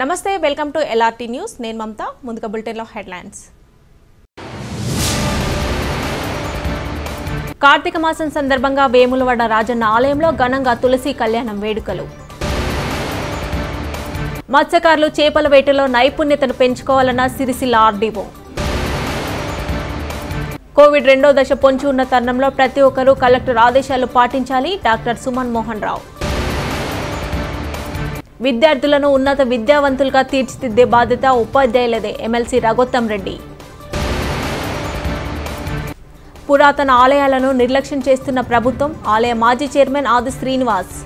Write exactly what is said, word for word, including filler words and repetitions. నమస్తే, welcome to LRT news. నేను మమత. ముందుగా బులెటిన్లో హెడ్లైన్స్. కార్తీక మాసం సందర్భంగా వేములవాడ రాజన్న ఆలయంలో ఘనంగా తులసి కళ్యాణం వేడుకలు. మత్స్యకారులు చేపల వేటలో నైపుణ్యతను పెంచుకోవాలన్న సిరిసిల్ల ఆర్డీఓ. కోవిడ్ రెండో దశ పొంచి ఉన్న తరుణంలో ప్రతి ఒక్కరూ కలెక్టర్ ఆదేశాలు పాటించాలి, డాక్టర్ సుమన్ మోహన్ రావు. విద్యార్థులను ఉన్నత విద్యావంతులుగా తీర్చిదిద్దే బాధ్యత ఉపాధ్యాయులదే, ఎమ్మెల్సీ రఘోత్తం రెడ్డి. పురాతన ఆలయాలను నిర్లక్ష్యం చేస్తున్న ప్రభుత్వం, ఆలయ మాజీ చైర్మన్ ఆది శ్రీనివాస్.